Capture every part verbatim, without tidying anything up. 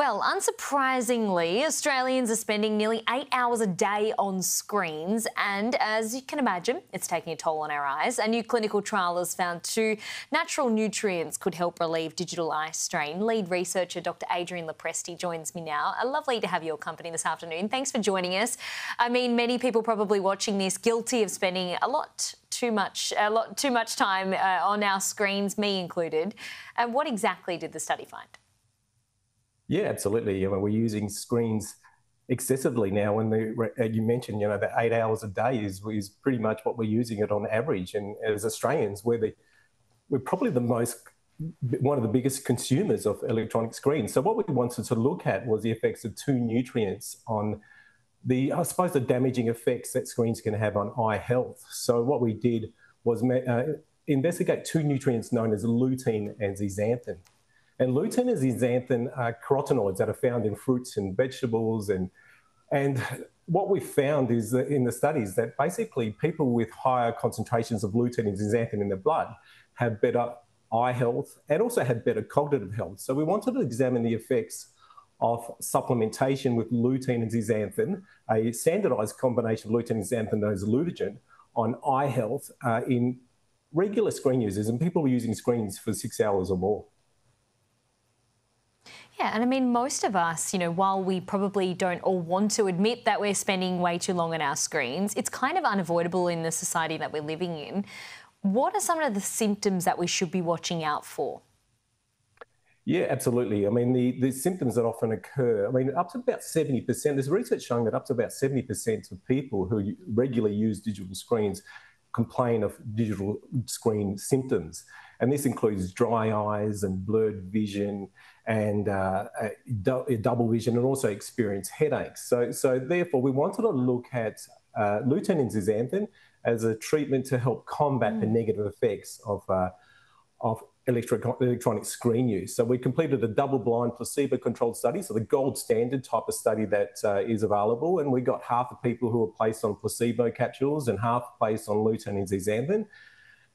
Well, unsurprisingly, Australians are spending nearly eight hours a day on screens, and as you can imagine, it's taking a toll on our eyes. A new clinical trial has found two natural nutrients could help relieve digital eye strain. Lead researcher Doctor Adrian Lopresti joins me now. Lovely to have your company this afternoon. Thanks for joining us. I mean, many people probably watching this guilty of spending a lot too much, a lot too much time uh, on our screens, me included. And what exactly did the study find? Yeah, absolutely. I mean, we're using screens excessively now, and the, you mentioned, you know, the eight hours a day is, is pretty much what we're using it on average. And as Australians, we're the we're probably the most one of the biggest consumers of electronic screens. So what we wanted to look at was the effects of two nutrients on the, I suppose, the damaging effects that screens can have on eye health. So what we did was uh, investigate two nutrients known as lutein and zeaxanthin. And lutein and zeaxanthin are carotenoids that are found in fruits and vegetables. And, and what we found is that in the studies that basically people with higher concentrations of lutein and zeaxanthin in their blood have better eye health and also have better cognitive health. So we wanted to examine the effects of supplementation with lutein and zeaxanthin, a standardised combination of lutein and zeaxanthin known as lutein, on eye health uh, in regular screen users and people using screens for six hours or more. Yeah, and I mean, most of us, you know, while we probably don't all want to admit that we're spending way too long on our screens, it's kind of unavoidable in the society that we're living in. What are some of the symptoms that we should be watching out for? Yeah, absolutely. I mean, the, the symptoms that often occur, I mean, up to about seventy percent, there's research showing that up to about seventy percent of people who regularly use digital screens complain of digital screen symptoms. And this includes dry eyes and blurred vision and uh, double vision, and also experience headaches. So, so therefore, we wanted to look at uh, lutein and zeaxanthin as a treatment to help combat mm. the negative effects of, uh, of electric, electronic screen use. So we completed a double-blind placebo-controlled study, so the gold standard type of study that uh, is available, and we got half the people who were placed on placebo capsules and half placed on lutein and zeaxanthin.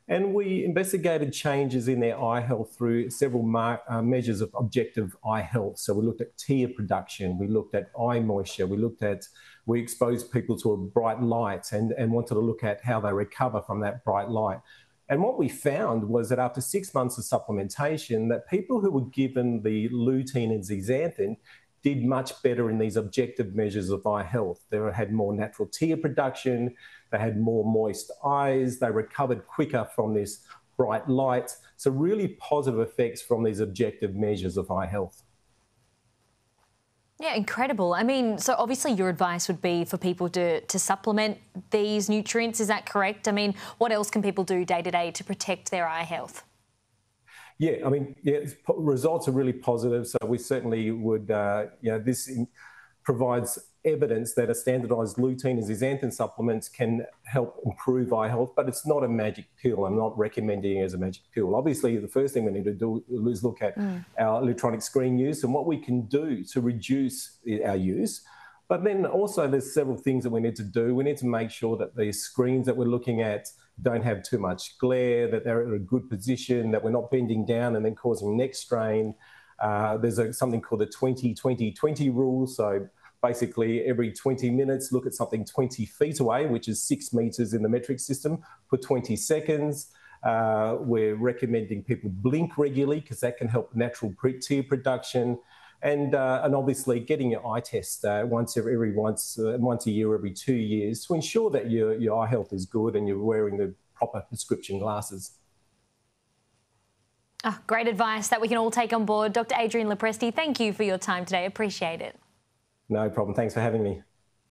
And we investigated changes in their eye health through several uh, measures of objective eye health. So we looked at tear production, we looked at eye moisture, we looked at, we exposed people to a bright light and, and wanted to look at how they recover from that bright light. And what we found was that after six months of supplementation, that people who were given the lutein and zeaxanthin did much better in these objective measures of eye health. They had more natural tear production, they had more moist eyes, they recovered quicker from this bright light. So really positive effects from these objective measures of eye health. Yeah, incredible. I mean, so obviously your advice would be for people to, to supplement these nutrients, is that correct? I mean, what else can people do day to day to protect their eye health? Yeah, I mean, yeah, results are really positive. So we certainly would, uh, you know, this in, provides evidence that a standardised lutein and zeaxanthin supplements can help improve eye health, but it's not a magic pill. I'm not recommending it as a magic pill. Obviously, the first thing we need to do is look at mm. our electronic screen use and what we can do to reduce our use. But then also there's several things that we need to do. We need to make sure that the screens that we're looking at don't have too much glare, that they're in a good position, that we're not bending down and then causing neck strain. Uh, there's a, something called the twenty twenty twenty rule. So basically every twenty minutes, look at something twenty feet away, which is six metres in the metric system, for twenty seconds. Uh, we're recommending people blink regularly because that can help natural tear production. And, uh, and obviously getting your eye test uh, once every, every once, uh, once a year, every two years to ensure that your, your eye health is good and you're wearing the proper prescription glasses. Oh, great advice that we can all take on board. Doctor Adrian Lopresti, thank you for your time today. Appreciate it. No problem. Thanks for having me.